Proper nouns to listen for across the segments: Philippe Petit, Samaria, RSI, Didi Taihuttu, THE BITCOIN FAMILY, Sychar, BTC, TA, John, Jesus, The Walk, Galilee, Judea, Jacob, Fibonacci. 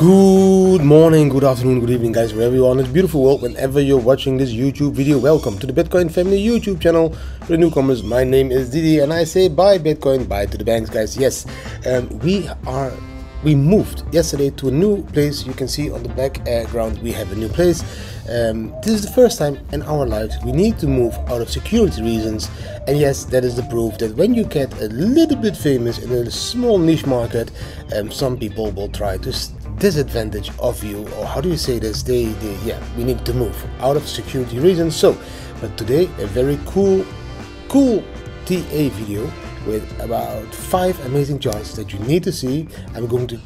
Good morning, good afternoon, good evening, guys, wherever you are in this beautiful world, whenever you're watching this YouTube video. Welcome to the Bitcoin Family YouTube channel. For the newcomers, my name is Didi and I say bye Bitcoin, bye to the banks, guys. Yes, we moved yesterday to a new place. You can see on the background we have a new place. This is the first time in our lives we need to move out of security reasons, and yes, that is the proof that when you get a little bit famous in a small niche market, some people will try to disadvantage of you, or how do you say this, we need to move out of security reasons. So but today a very cool TA video with about 5 amazing charts that you need to see. I'm going to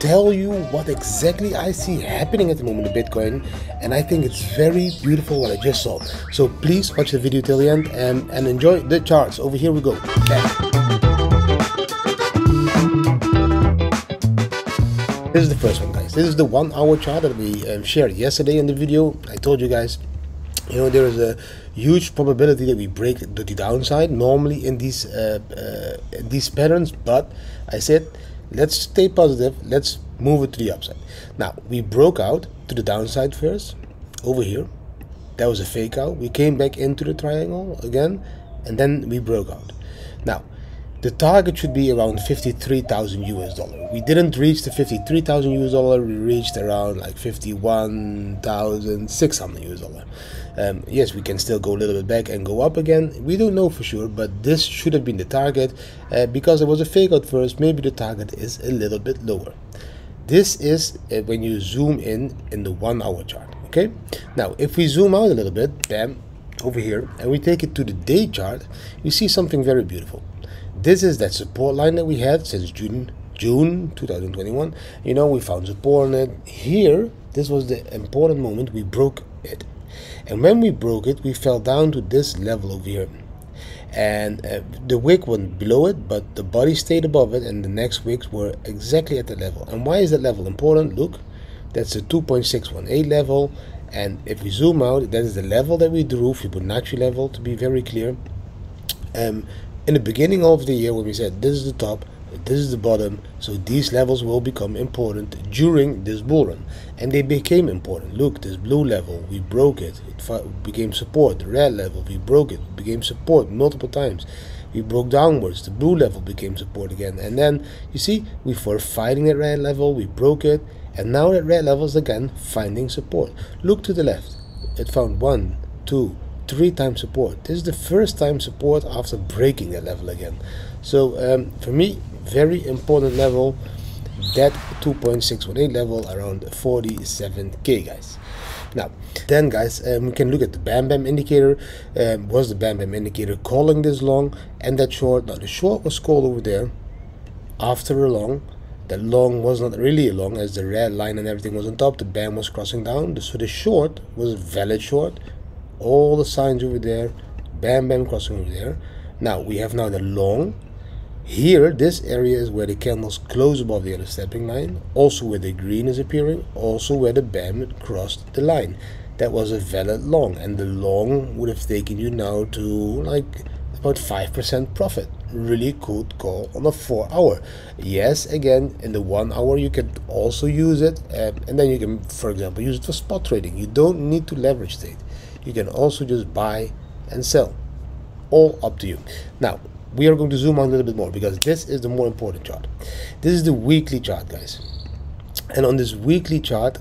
tell you what exactly I see happening at the moment in Bitcoin, and I think it's very beautiful what I just saw. So please watch the video till the end and enjoy the charts. Over here we go. This is the first one, guys. This is the 1-hour chart that we shared yesterday in the video. I told you guys, you know, there is a huge probability that we break the downside normally in these patterns, but I said let's stay positive, let's move it to the upside. Now we broke out to the downside first over here. That was a fake out. We came back into the triangle again and then we broke out. Now the target should be around $53,000 US. We didn't reach the $53,000 US. We reached around like $51,600 US. Yes, we can still go a little bit back and go up again. We don't know for sure, but this should have been the target. Because it was a fake out first, maybe the target is a little bit lower. This is when you zoom in the 1-hour chart. Okay. Now, if we zoom out a little bit, bam, over here, and we take it to the day chart, we see something very beautiful. This is that support line that we had since June 2021. You know, we found support on it here. This was the important moment. We broke it, and when we broke it, we fell down to this level over here, and the wick went below it, but the body stayed above it, and the next wicks were exactly at the level. And why is that level important? Look, that's the 2.618 level, and if we zoom out, that is the level that we drew, Fibonacci level, to be very clear. In the beginning of the year, when we said this is the top, this is the bottom, so these levels will become important during this bull run, and they became important. Look, this blue level, we broke it, it became support. The red level, we broke it, it became support multiple times. We broke downwards, the blue level became support again, and then you see we were fighting that red level, we broke it, and now that red level is again finding support. Look to the left, it found 1, 2, 3 times support. This is the first time support after breaking that level again. So for me, very important level, that 2.618 level, around 47k, guys. Now then, guys, we can look at the Bam Bam indicator. Was the Bam Bam indicator calling this long and that short? Now the short was called over there after a long. The long was not really a long, as the red line and everything was on top, the Bam was crossing down, so the short was a valid short. All the signs over there, Bam Bam crossing over there. Now we have now the long here. This area is where the candles close above the other stepping line, also where the green is appearing, also where the Bam crossed the line. That was a valid long, and the long would have taken you now to like about 5% profit. Really good call on a 4-hour. Yes, again, in the 1-hour you can also use it, and then you can, for example, use it for spot trading. You don't need to leverage trade. You can also just buy and sell, all up to you. Now we are going to zoom out a little bit more, because this is the more important chart. This is the weekly chart, guys, and on this weekly chart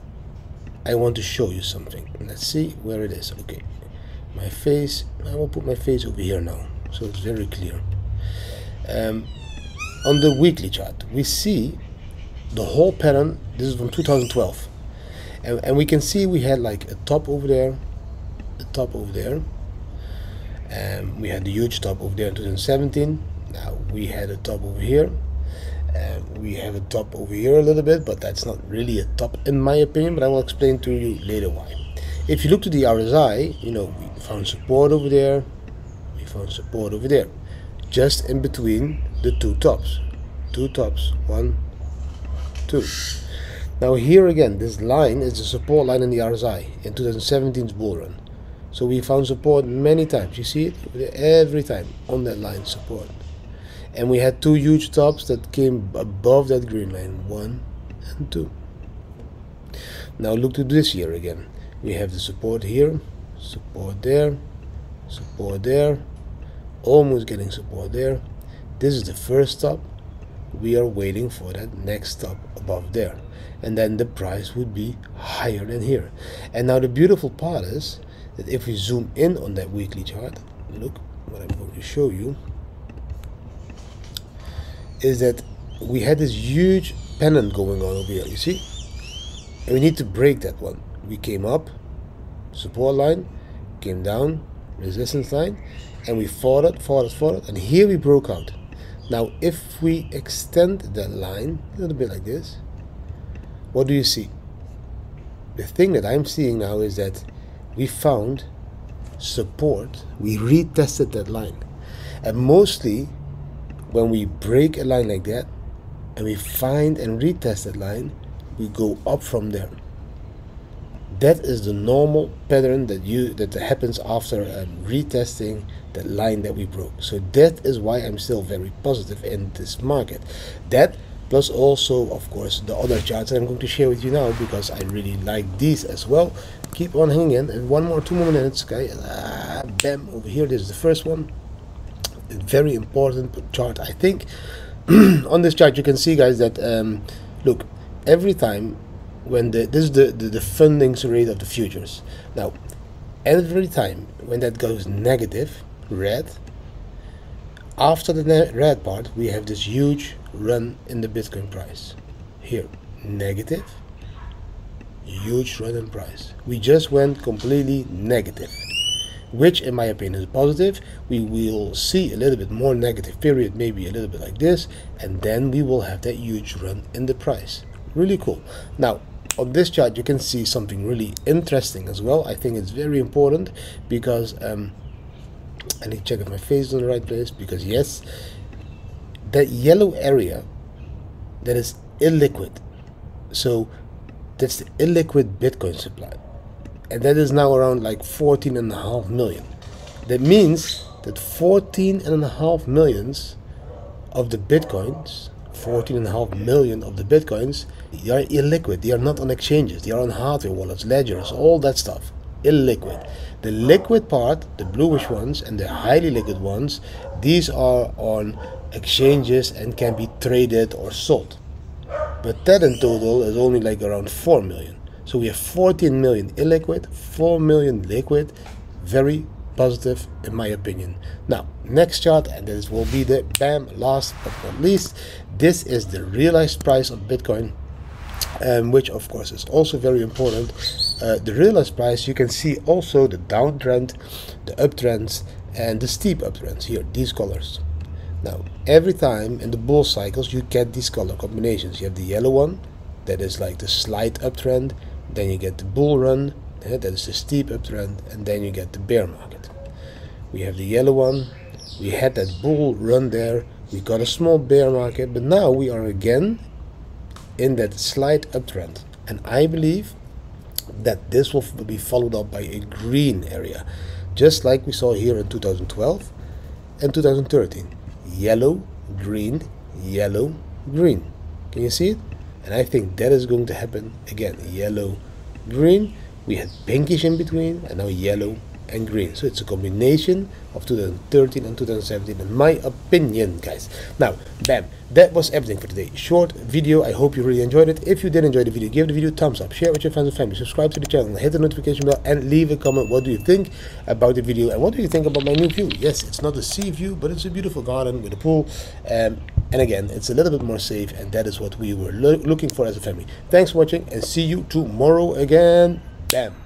I want to show you something. Let's see where it is. Okay, my face, I will put my face over here now so it's very clear. On the weekly chart we see the whole pattern. This is from 2012, and we can see we had like a top over there, we had the huge top over there in 2017. Now we had a top over here, we have a top over here a little bit, but that's not really a top in my opinion, but I will explain to you later why. If you look to the RSI, you know, we found support over there, we found support over there, just in between the two tops, 1, 2. Now here again, this line is the support line in the RSI in 2017's bull run. So we found support many times. You see it every time on that line, support. And we had two huge tops that came above that green line, 1 and 2. Now look to this here again. We have the support here, support there, support there, almost getting support there. This is the first stop. We are waiting for that next stop above there, and then the price would be higher than here. And now the beautiful part is that if we zoom in on that weekly chart, look what I'm going to show you is that we had this huge pennant going on over here, you see, and we need to break that one. We came up, support line, came down, resistance line, and we fought it, and here we broke out. Now if we extend that line a little bit like this, what do you see? The thing that I'm seeing now is that we found support, we retested that line. And mostly when we break a line like that and we find and retest that line, we go up from there. That is the normal pattern that happens after retesting the line that we broke. So that is why I'm still very positive in this market. That plus also, of course, the other charts that I'm going to share with you now, because I really like these as well. Keep on hanging in, and 2 more minutes, guys. Bam, over here. This is the first one. A very important chart, I think. On this chart, you can see, guys, that look, every time when this is the funding rate of the futures. Now, every time when that goes negative, red, after the red part, we have this huge run in the Bitcoin price. Here, negative, huge run in price. We just went completely negative, which in my opinion is positive. We will see a little bit more negative period, maybe a little bit like this, and then we will have that huge run in the price. Really cool. Now, on this chart, you can see something really interesting as well. I think it's very important because I need to check if my face is in the right place, because yes, that yellow area, that is illiquid. So that's the illiquid Bitcoin supply, and that is now around like 14.5 million. That means that 14.5 million of the Bitcoins, 14.5 million of the Bitcoins, they are illiquid. They are not on exchanges. They are on hardware wallets, ledgers, all that stuff. Illiquid. The liquid part, the bluish ones, and the highly liquid ones, these are on exchanges and can be traded or sold. But that in total is only like around 4 million. So we have 14 million illiquid, 4 million liquid. Very positive in my opinion. Now, next chart, and this will be the bam, last but not least. This is the realized price of Bitcoin, which of course is also very important. The realized price, you can see also the downtrend, the uptrends, and the steep uptrends here, these colors. Now, every time in the bull cycles, you get these color combinations. You have the yellow one, that is like the slight uptrend, then you get the bull run, that is the steep uptrend, and then you get the bear market. We have the yellow one, we had that bull run there, we got a small bear market, but now we are again in that slight uptrend, and I believe that this will be followed up by a green area, just like we saw here in 2012 and 2013. Yellow, green, yellow, green. Can you see it? And I think that is going to happen again. Yellow, green. We had pinkish in between, and now yellow and green. So it's a combination of 2013 and 2017 in my opinion, guys. Now, bam, that was everything for today. Short video. I hope you really enjoyed it. If you did enjoy the video, give the video a thumbs up, share with your friends and family, subscribe to the channel, hit the notification bell, and leave a comment. What do you think about the video, and what do you think about my new view? Yes, it's not a sea view, but it's a beautiful garden with a pool, and again, it's a little bit more safe, and that is what we were looking for as a family. Thanks for watching, and see you tomorrow again. Bam.